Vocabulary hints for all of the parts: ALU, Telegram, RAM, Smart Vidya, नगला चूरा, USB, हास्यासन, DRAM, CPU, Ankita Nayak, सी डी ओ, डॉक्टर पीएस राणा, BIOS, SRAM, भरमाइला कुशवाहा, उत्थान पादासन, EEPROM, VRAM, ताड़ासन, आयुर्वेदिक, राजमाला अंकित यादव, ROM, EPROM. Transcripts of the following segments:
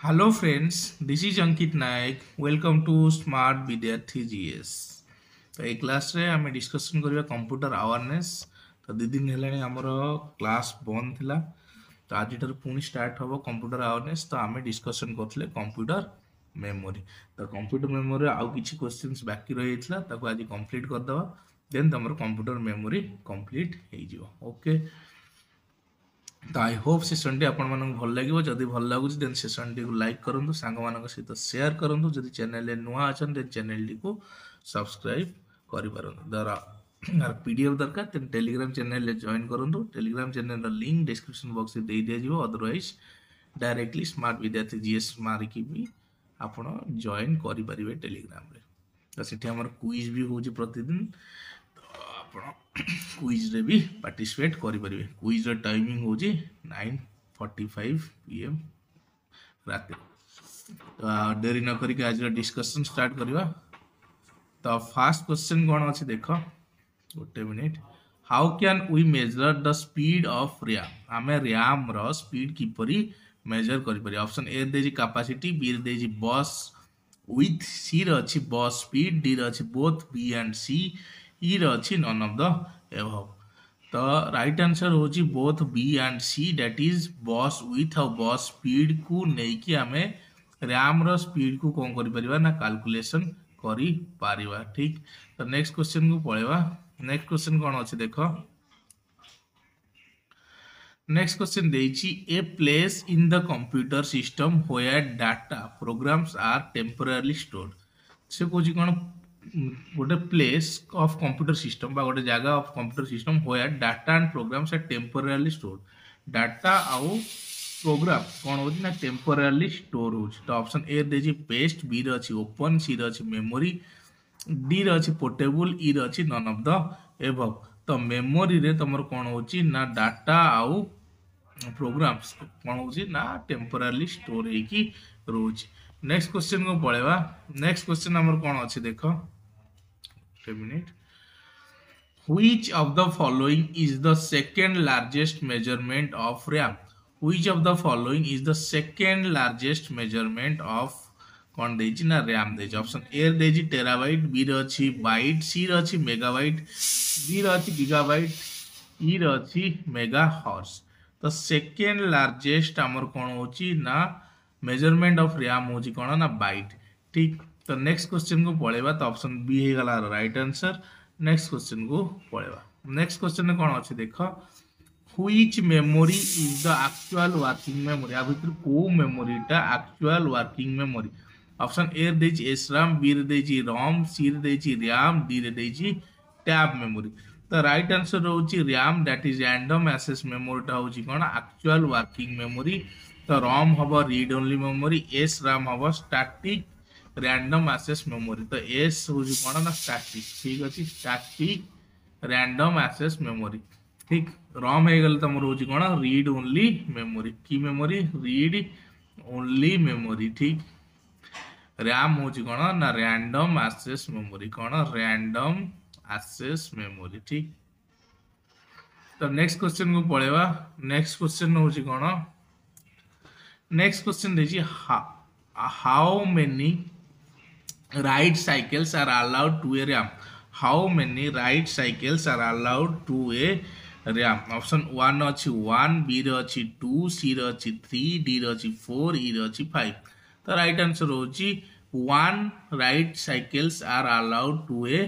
Hello friends, this is Ankita Nayak. Welcome to Smart Vidya 3GS. So, in class, I am discussing computer awareness. So, this day, our class born thila. So, today, start hobo computer awareness. So, I am discussing computer memory. So, computer memory, I have questions back here. So, I complete kar dava. Then, our computer memory complete hai jiva. Okay. तो I hope session D आपण मानन भल लागिवो जदी भल लागु then session डी को लाइक करंतु सांग मानन के सहित शेयर करंतु जदी चैनल नुवा आछन देन चैनल डी को सब्सक्राइब करि परंतु दरा आर पीडीएफ दरकार तेन टेलीग्राम चैनल ले जॉइन करंतु टेलीग्राम चैनल रा लिंक डिस्क्रिप्शन बॉक्स में दे दिया जिवो अदरवाइज डायरेक्टली स्मार्ट विद्यार्थी जीएस मार की भी आपण जॉइन करि परिबे टेलीग्राम रे तो सेठी हमर क्विज भी होजी प्रतिदिन तो आपण क्विज रे भी पार्टिसिपेट करि परिबे क्विज रे टाइमिंग हो जे 9:45 पीएम रात तो देरी न करी के आज रे डिस्कशन स्टार्ट करबा तो फर्स्ट क्वेश्चन कोन अछि देखो गोटे minute how can we measure the speed of RAM हमें रैम रो स्पीड की परी मेजर करि परिबे ऑप्शन ए दे जी कैपेसिटी बी दे जी बस विथ सी रो अछि बस स्पीड डी रो अछि both B and C E is none of the above. The right answer is both B and C, that is boss with a boss speed को नहीं कि हमें RAM रो speed को कौन करी परिवा ना calculation करी परिवा ठीक तो next question को पढ़ेवा next question कौन अच्छे देखो next question देची a place in the computer system where data programs are temporarily stored से कोची कौन what a place of computer system by what a jaga of computer system where data and programs are temporarily stored data out program temporarily stored the option A is paste B is open C is memory D is portable E is none of the above the memory rate na data out programs na temporarily stored next question को पढ़ेवा next question हमर कोन अछि देखो minute which of the following is the second largest measurement of RAM which of the following is the second largest measurement of कौन देछि ना RAM देछि option A देछि टेराबाइट B रछि बाइट C रछि मेगाबाइट D रछि gigabyte E रछि megahertz तो सेकंड लार्जेस्ट हमर कोन होछि ना मेजरमेंट ऑफ RAM होछि कोन ना बाइट ठीक तो नेक्स्ट क्वेश्चन को पढेबा तो ऑप्शन बी हे गला राइट आंसर नेक्स्ट क्वेश्चन को पढेबा नेक्स्ट क्वेश्चन में कोन अछि देखो which memory is the actual working memory आ भीतर को मेमोरी टा actual working memory option A दे जी SRAM बी दे जी ROM सी दे जी RAM डी दे जी टैब मेमोरी तो राइट आंसर होछि RAM that is random access memory टा होछि कोन एक्चुअल वर्किंग मेमोरी तो ROM हबो रीड ओनली मेमोरी SRAM हबो स्टैटिक रैंडम एक्सेस मेमोरी तो एस होजि कोन ना स्टैटिक ठीक अछि स्टैटिक रैंडम एक्सेस मेमोरी ठीक ROM हे गेल तमरो होजि कोन रीड ओनली मेमोरी की मेमोरी रीड ओनली मेमोरी ठीक RAM होजि कोन ना रैंडम एक्सेस मेमोरी कोन रैंडम एक्सेस मेमोरी ठीक तो नेक्स्ट क्वेश्चन को पढेवा नेक्स्ट क्वेश्चन होजि कोन नेक्स्ट क्वेश्चन देछि how many ride cycles are allowed to a RAM how many ride cycles are allowed to a RAM option 1 अछि 1 b अछि 2 c अछि 3 d अछि 4 e अछि 5 तो राइट आंसर होछि 1 ride cycles are allowed to a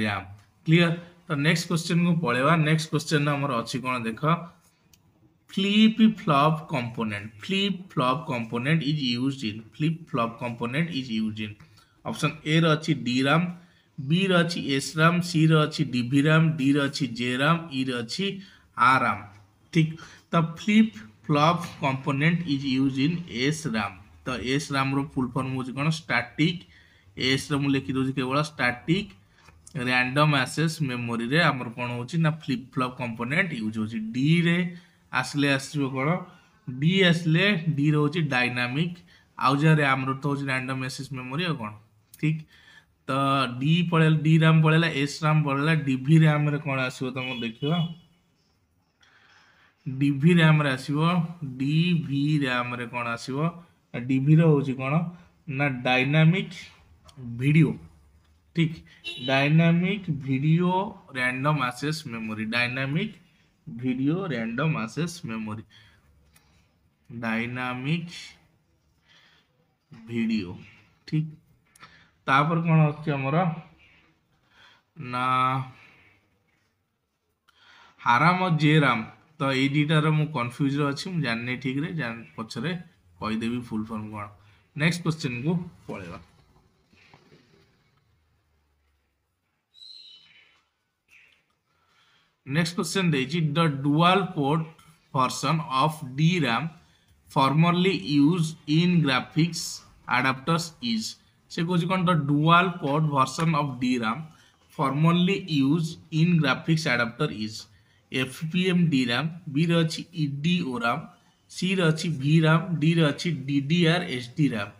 RAM clear तो next question को पढेवा नेक्स्ट क्वेश्चन हमर अछि कोन देखो flip flop component is used in flip flop component is used in option A rachi DRAM B rachi SRAM C rachi DVRAM D rachi JRAM E rachi RAM ठीक the flip flop component is used in SRAM तो SRAM रो full form होछि कोन static SRAM लिखि दोछि केवल static random access memory रे हमर कोन होछि ना flip flop component यूज होछि D रे असले असबो कोन डी असले डी रोची डायनामिक आउजा RAM रो तो रैंडम एक्सेस मेमोरी कोन ठीक तो डी पळेल डी RAM पळेला SRAM पळेला DV RAM रे कोन आसीबो तुम देखियो DV RAM रे आसीबो DV RAM रे कोन आसीबो DV होची कोना ना डायनामिक वीडियो ठीक dynamic video random access memory dynamic video ठीक तापर कोना होची हमरा ना आराम और जेराम तो ए डीटा रे मु कंफ्यूज अछि मु जानने ठीक रे जान पछरे कहि देबी फुल फॉर्म कोन नेक्स्ट क्वेश्चन को पळेबा नेक्स्ट क्वेश्चन दे छि the dual port version of DRAM formerly used in graphics adapters is से कोछि कोन the dual port version of DRAM formerly used in graphics adapter is FPM DRAM, B rachi EDRAM, C rachi VRAM, D rachi DDR SDRAM,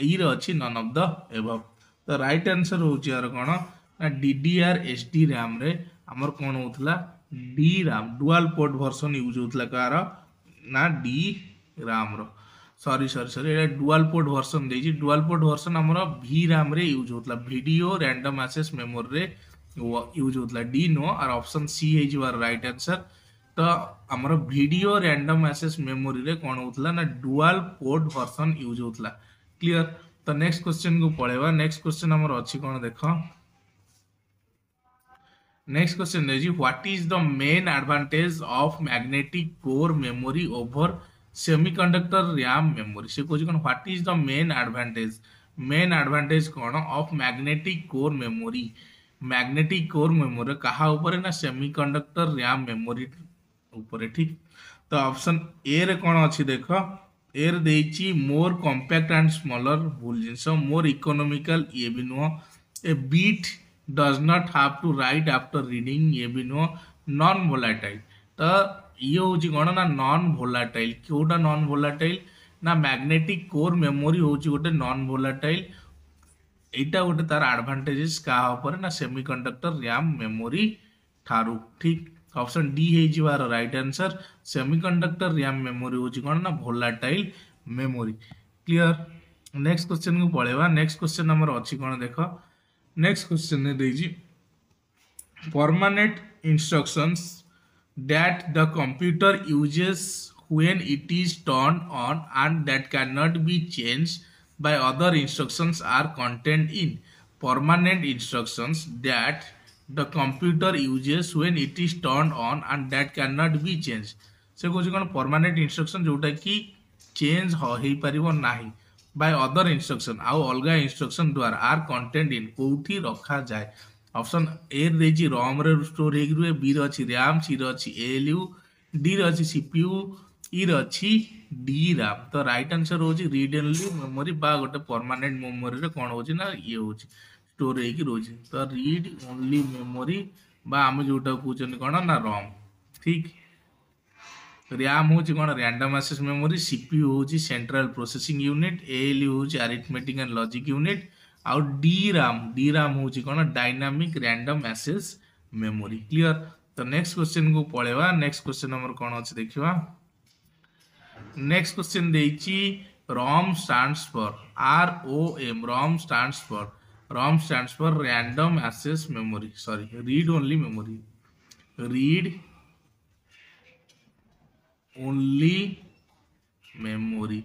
E rachi none of the above. The right answer hoji ar kono na DDR SDRAM re amar kon hotla DRAM dual port version use hotla kara na DRAM ro sorry dual port version deji dual port version amara VRAM re use hotla video random access memory re use होतला D नो और option C हे जवार right answer तो हमर video random access memory रे कोन होतला ना डुअल पोर्ट वर्जन यूज होतला क्लियर तो नेक्स्ट क्वेश्चन को पळेवा नेक्स्ट क्वेश्चन हमर अछि कोन देखो next question is what is the main advantage of magnetic core memory over semiconductor RAM memory से कोन what is the main advantage कोन of magnetic core memory magnetic core memory कहा ऊपर ना सेमीकंडक्टर रैम मेमोरी ऊपर ठीक तो option A रे कोन अछि देखो ए रे देछि मोर कॉम्पैक्ट एंड स्मॉलर बुल जिंसो मोर इकोनॉमिकल ये भी no A bit does not have to write after reading ये भी नो नॉन वोलेटाइल तो ये होछि कोन ना नॉन वोलेटाइल क्योडा नॉन वोलेटाइल ना मैग्नेटिक कोर मेमोरी होछि गोटे नॉन वोलेटाइल एटा गोटे तार एडवांटेजेस का ऊपर ना सेमीकंडक्टर रैम मेमोरी थारू ठीक ऑप्शन डी हे जिवार right answer semiconductor RAM memory होची कोन ना volatile memory clear next question को पळेवा नेक्स्ट क्वेश्चन हमर अछि कोन देखो नेक्स्ट क्वेश्चन ने देजी permanent instructions that the computer uses when it is turn on and that can not be changed by other instructions are contained in permanent instructions that the computer uses when it is turned on and that cannot be changed se kochi kon permanent instruction jota ki change ho paribo nahi by other instruction au alga instruction dwara are contained in kouthi rakha jae option a re ji rom re store he gru b re achi ram c re achi alu d re achi cpu E रछि DRAM तो right answer होची read only memory बा गोटे permanent memory रे कोन होची ना ये होची स्टोर हे कि रोची तो रीड ओनली मेमोरी बा हम जोटा पूछन कोन ना ROM ठीक RAM होची कोन रैंडम एक्सेस मेमोरी CPU होची सेंट्रल प्रोसेसिंग यूनिट ALU होची अरिथमेटिक एंड लॉजिक यूनिट और DRAM होची कोन dynamic random access memory clear तो नेक्स्ट क्वेश्चन को पळेवा नेक्स्ट क्वेश्चन हमर कोन अछि देखिवा नेक्स्ट क्वेश्चन देछि ROM stands for random access memory sorry read only memory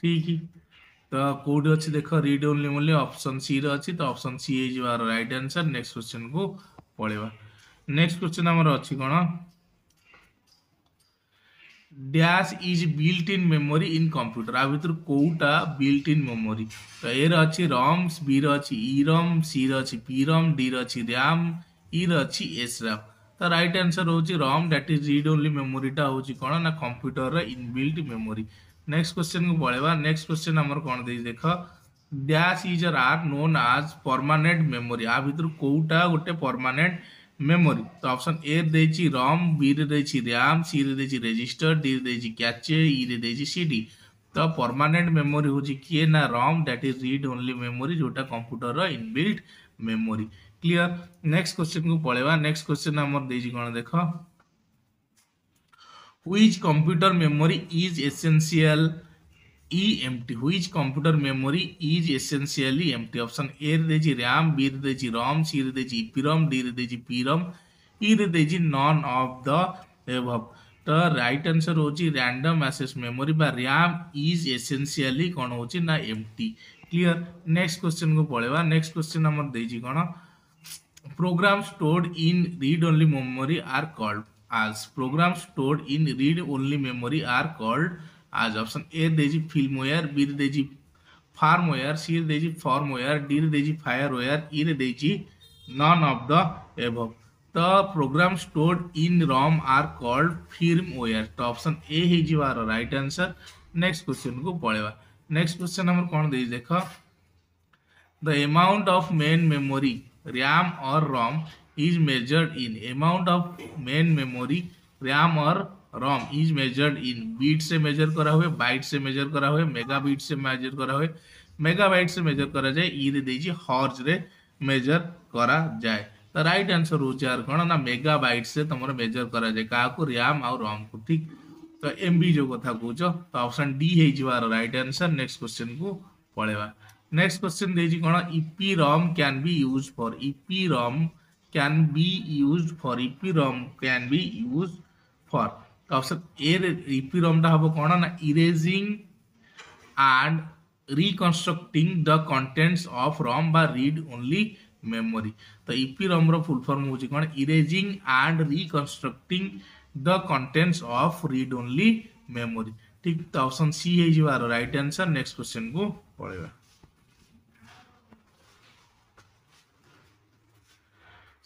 ठीक है तो कोड अछि देखो read only memory option C रे अछि तो option C is your right answer next question को पळेवा नेक्स्ट क्वेश्चन हमर अछि कोन dash is built in memory in computer आ भीतर कोटा built in memory तो ए रे अछि ROM बी रे अछि EEPROM सी रे अछि PROM डी रे अछि RAM ई रे अछि SRAM तो राइट आंसर होछि ROM that is read only memory टा होछि कोन ना कंप्यूटर रे इनबिल्ट मेमोरी नेक्स्ट क्वेश्चन को पळेबा नेक्स्ट क्वेश्चन हमर कोन दे देखो dash is are known as permanent memory आ भीतर कोटा गोटे परमानेंट मेमोरी तो ऑप्शन ए दे छी ROM बी रे दे छी RAM सी रे दे छी रजिस्टर डी रे दे छी कैच ई रे दे छी CD तो परमानेंट मेमोरी हो जी के ना ROM that is read only memory जोटा कंप्यूटर रो inbuilt memory clear next question को पळेवा नेक्स्ट क्वेश्चन हमर दे जी कोन देखो which computer memory is essential E empty. Which computer memory is essentially empty? Option A is RAM, B is ROM, C is EPROM, D is PROM, E is none of the above. The right answer is random access memory by RAM is essentially na empty. Clear? Next question को पढ़ेगा. Next question number देजी कौन? Programs stored in read-only memory are called as. Programs stored in read-only memory are called as. Option A is filmware, B is firmware, C is firmware, D is fireware, E is none of the above. The program stored in ROM are called firmware. So option A is our right answer. Next question को पढ़ेगा. Next question number कौन देजी देखा? The amount of main memory RAM or ROM is measured in amount of main memory RAM or ROM is measured in bit से measure करा हुए, byte से measure करा हुए, megabit से measure करा हुए, megabyte से measure करा जाए, ये देखिए हर्ट्ज रे measure करा जाए. तो right answer हो जाए कौन ना megabyte से तुम्हारे measure करा जाए कहाँ को RAM और ROM को ठीक. तो MB जो कथा पूछो तो ऑप्शन D है जीवार right answer. Next question को पढ़ेगा. Next question देजी कौन EPROM can be used for. EPROM can be used for. EPROM can be used for. Option A EPROM टा हबो कौन ना erasing and reconstructing the contents of ROM by read only memory. तो EPROM रो full form होजी कौन erasing and reconstructing the contents of read only memory. ठीक. तो option C है जीवार right answer. Next question को पढ़ेगा.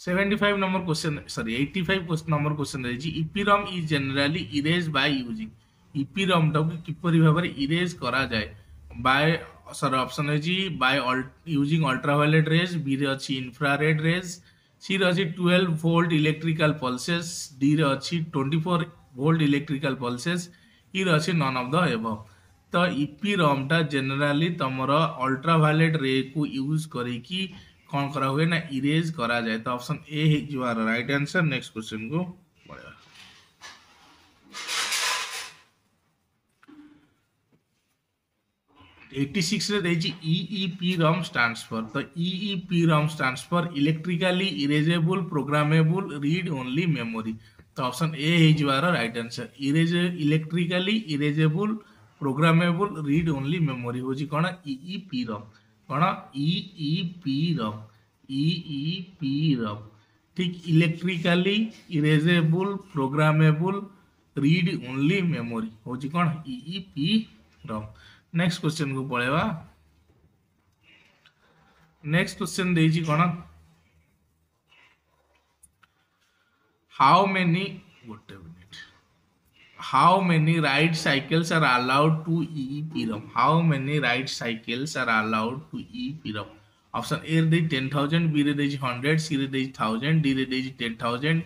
Eighty-five number question. EPROM is generally erased by using. EPROM टा को किपरी Bhavre erase करा जाए. By sorry option है जी by using ultraviolet rays. B रे अच्छी infrared rays. C रे अच्छी 12 volt electrical pulses. D रे अच्छी 24 volt electrical pulses. E रे अच्छी none of the above. तो EPROM टा generally तमरा ultraviolet ray को use करेगी. कौन करा हुए ना इरेज करा जाए. तो ऑप्शन ए है जो आर राइट आंसर. नेक्स्ट क्वेश्चन को बढ़िया. 86 रे देजी EEPROM स्टैंड्स फॉर. तो EEPROM stands for electrically erasable programmable read only memory. तो ऑप्शन ए है जो आर right answer. Erase electrically erasable programmable read only memory हो जी कोना EEPROM कौन EEPROM ठीक electrically erasable programmable read only memory हो जी कौन EEPROM. नेक्स्ट क्वेश्चन को पढ़ेगा. नेक्स्ट क्वेश्चन देजी कौन how many write cycles are allowed to EEPROM. How many write cycles are allowed to EEPROM. Option A is 10,000, B is 100, C is 1000, D is 10,000,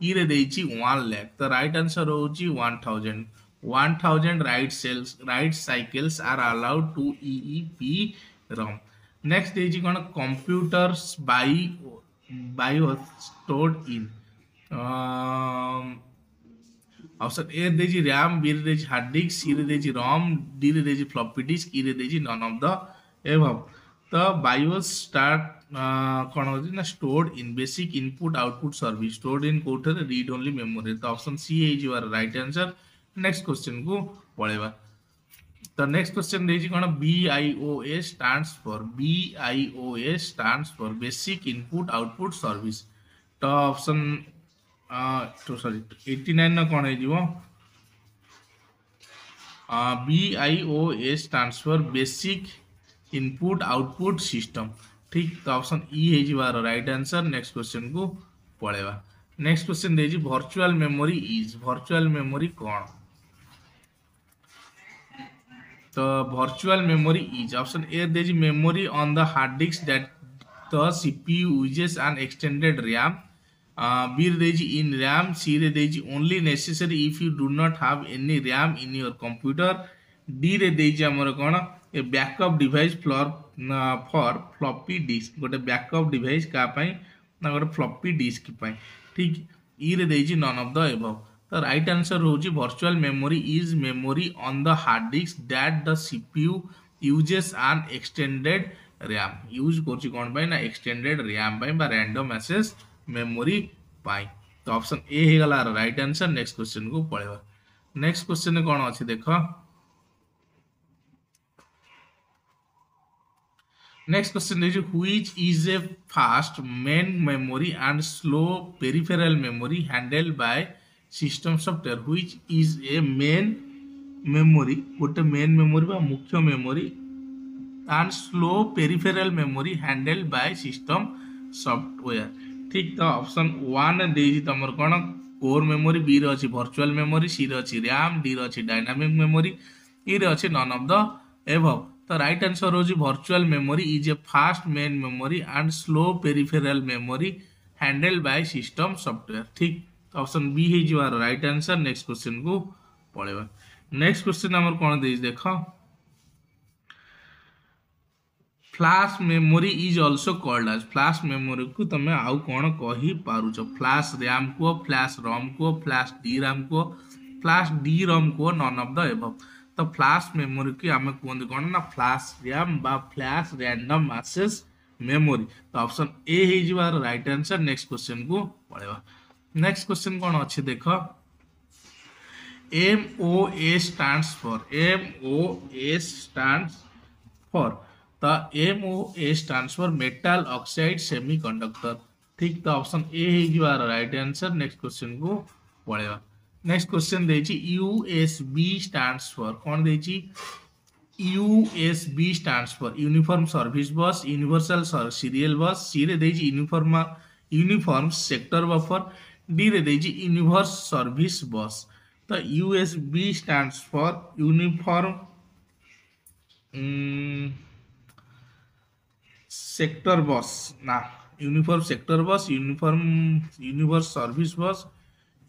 E is 1 lakh. The right answer is 1000. 1000 write cycles are allowed to EEPROM. Next is computers by BIOS stored in. Option A is RAM, B is hard disk, C is ROM, D is floppy disk, E is none of the above. The BIOS stored in basic input output service. Stored in कोठरे read only memory. The option C is your right answer. Next question को पढ़ेगा. The next question is BIOS stands for. BIOS stands for basic input output service. The option 89 ना कौन है जी वो BIOS stands for basic input output system. ठीक. तो option E है जी वाला राइट आंसर. नेक्स्ट क्वेश्चन को पढ़ेगा. नेक्स्ट क्वेश्चन दे जी virtual memory is. Virtual memory कौन. तो virtual memory is option A दे जी memory on the hard disk that the CPU uses an extended RAM. B is in RAM, C is only necessary if you do not have any RAM in your computer. D is a backup device for floppy disk. Got a backup device का पाई ना got floppy disk पाई. ठीक. E is none of the above. The right answer होची virtual memory is memory on the hard disk that the CPU uses an extended RAM. Use कोची कौन भाई ना extended RAM भाई बा random access memory भाई. तो option A है गला right answer. Next question को पढ़ेगा. Next question ने कौन आची देखा. Next question is which is a fast main memory and slow peripheral memory handled by system software. Which is a main memory, what a main memory by mukhya memory and slow peripheral memory handled by system software. Take the option 1 deji tamar kono core memory, B rachi virtual memory, C rachi RAM, D rachi dynamic memory, E rachi none of the above. The right answer is virtual memory is a fast main memory and slow peripheral memory handled by system software. Thick. Option B is your right answer. Next question go. Next question number one is dekha. Flash memory is also called as flash memory. को तम्हे आउ कौन कही पारुचो. Flash RAM को, flash ROM को, flash DRAM को, flash DROM को, none of the above. तो फ्लैश मेमोरी की हमें कौन दिखाना ना फ्लैश रैम बा फ्लैश रैंडम एक्सेस मेमोरी. तो ऑप्शन ए है जी बार राइट आंसर. नेक्स्ट क्वेश्चन को पढ़ेगा. नेक्स्ट क्वेश्चन कौन अच्छे देखो. एमओएस स्टैंड्स फॉर तो MOS stands for metal oxide semiconductor. ठीक. तो ऑप्शन ए है जी बार राइट आंसर. नेक्स्ट क्वेश्चन को पढ़ेगा. नेक्स्ट क्वेश्चन देची USB stands for कौन देची USB stands for uniform service bus, universal serial bus, C रे देची यूनिफॉर्म सेक्टर बफर, डी रे देची यूनिवर्स सर्विस बस. तो USB stands for uniform sector bus ना, uniform sector bus, uniform universe service bus,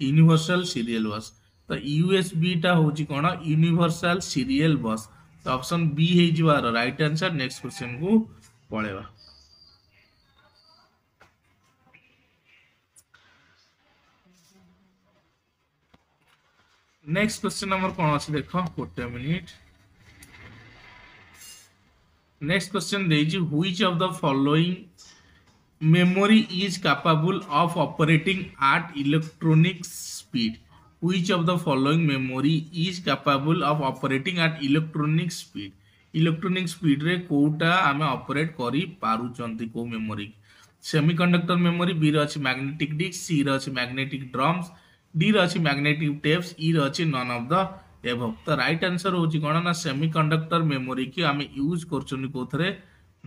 universal serial bus. तो USB टा होची कोना यूनिवर्सल सीरियल बस. तो ऑप्शन बी है जीवा राइट आंसर. नेक्स्ट क्वेश्चन को पढ़ेगा. नेक्स्ट क्वेश्चन नंबर कोन अछि देखो कोटे मिनिट. नेक्स्ट क्वेश्चन देजी which of the following memory is capable of operating at electronic speed. Which of the following memory is capable of operating at electronic speed? Electronic speed रे कोटा आमे operate करी पारु चंती को memory. Semiconductor memory B रची magnetic disc, C रची magnetic drums, D रची magnetic tapes, E रची none of the above. तो right answer होची कोना ना semiconductor memory की आमे use करचोनी कोथरे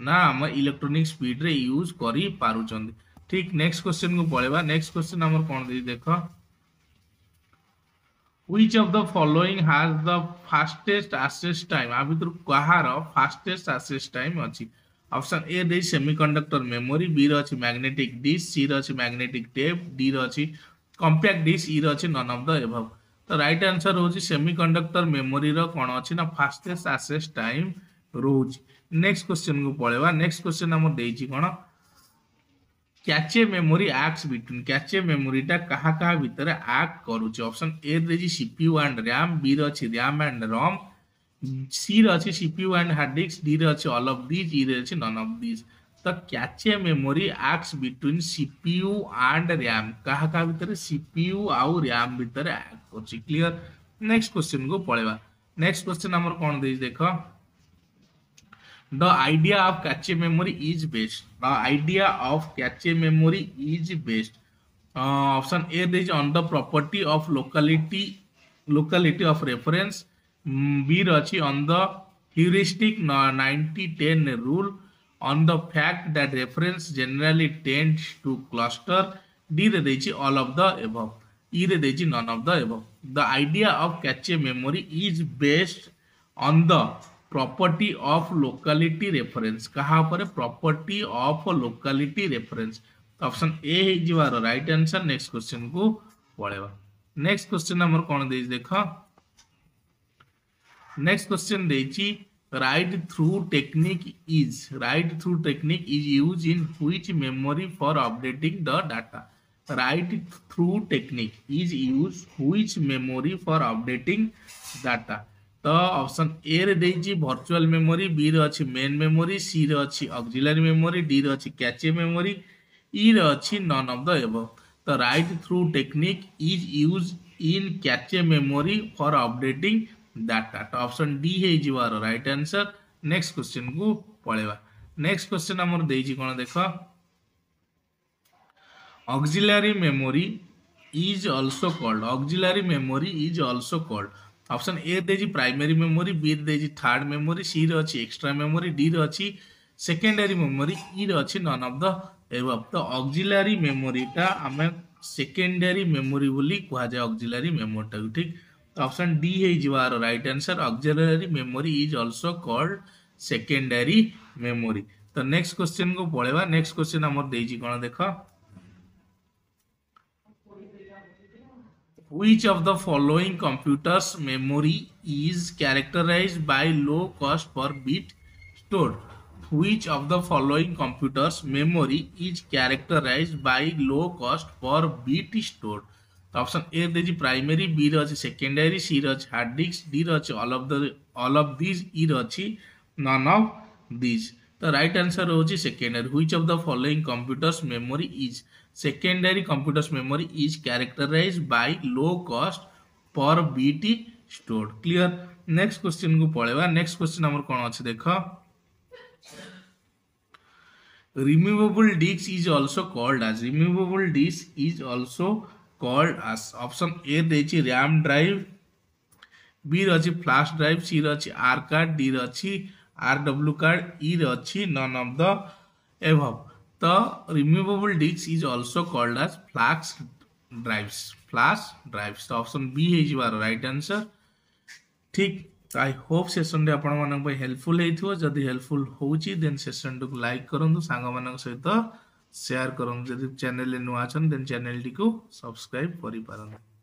ना हम इलेक्ट्रॉनिक स्पीड रे यूज करी पारु चंदी. ठीक. नेक्स्ट क्वेश्चन को पढ़ेबा. नेक्स्ट क्वेश्चन हमर कोन दे देखो. Which of the following has the fastest access time. आ भीतर कहार फास्टेस्ट एक्सेस टाइम अछि. ऑप्शन ए दे सेमीकंडक्टर मेमोरी, बी रे अछि मैग्नेटिक डिस्क, सी रे अछि मैग्नेटिक टेप, डी रे अछि कॉम्पैक्ट डिस्क, ई रे अछि नन ऑफ द अबव. तो राइट आंसर होछि सेमीकंडक्टर मेमोरी रो कोन अछि ना फास्टेस्ट एक्सेस टाइम रोज. नेक्स्ट क्वेश्चन को पढ़ेगा. नेक्स्ट क्वेश्चन हमर देछि कोन cache memory acts between. Cache memory टा कहा कहा भीतर एक्ट करूछ. ऑप्शन ए देछि सीपीयू एंड रैम, बी रछि रैम एंड रोम, सी रछि CPU and hard disk, D रछि ऑल ऑफ दीज, ई रछि नन ऑफ दीज. तो cache memory acts between CPU and RAM कहा कहा भीतर सीपीयू आउ रैम भीतर एक्ट करूछ. क्लियर. नेक्स्ट क्वेश्चन को पढ़ेगा. नेक्स्ट क्वेश्चन हमर कोन देछि देखो. The idea of cache memory is best. The idea of cache memory is best. Option A is on the property of locality of reference. B rachi on the heuristic 90-10 rule, on the fact that reference generally tends to cluster. D rachi all of the above. E rachi none of the above. The idea of cache memory is based on the property of locality reference. कहाँ पर है property of locality reference. Option A है जी बार right answer. Next question को पढ़ेगा. Next question number कौन देख देखा. नेक्स्ट क्वेश्चन देची write through technique is use in which memory for updating the data. write through technique is used, which memory for updating data. तो ऑप्शन ए रे देछि वर्चुअल मेमोरी, बी रे अछि मेन मेमोरी, सी रे अछि auxiliary memory, D रे अछि cache memory, ई रे अछि नन ऑफ द एबव. तो write through technique is use in cache memory for updating data. तो ऑप्शन डी हे जिवार राइट आंसर. नेक्स्ट क्वेश्चन को पळेबा. नेक्स्ट क्वेश्चन हमर देछि कोन देख, auxiliary memory is also called, auxiliary memory is also called. Option A देजी प्राइमरी मेमोरी, बी देजी थर्ड मेमोरी, सी रे अछि एक्स्ट्रा मेमोरी, डी रे अछि सेकेंडरी मेमोरी, ई रे अछि नन ऑफ द एबव. तो ऑक्सिलरी मेमोरी ता हमें सेकेंडरी मेमोरी बोली कहा जाए, ऑक्सिलरी मेमोरी ता ठीक. तो ऑप्शन डी हे जिवार right answer. Auxiliary memory is also called secondary memory. तो नेक्स्ट क्वेश्चन को पळेबा. नेक्स्ट क्वेश्चन हमर देजी कोन देख, which of the following computers memory is characterized by low cost per bit stored? Which of the following computers memory is characterized by low cost per bit stored? Option A is primary, B is secondary, C is hard disk, D is all of these, E is none of these. The right answer is secondary. Which of the following computers memory is secondary computers memory is characterized by low cost per bit stored. Clear. Next question को पढ़ेगा. Next question हमारे कौन अच्छे देखा, removable disk is also called as, removable disk is also called as. Option A रही RAM drive, B रही flash drive, C रही R card, D रही RW card, E रही none of the above. The removable disk is also called as flash drives. Flash drives. So option B is your right answer. ठीक. I hope session रे आपण मानन पे helpful हेथो. जदी helpful होची then session को like करंदो, सांग मानन सहित शेयर करंदो. जदी चैनल रे नुवा छन then चैनल टी को सब्सक्राइब करि पारन.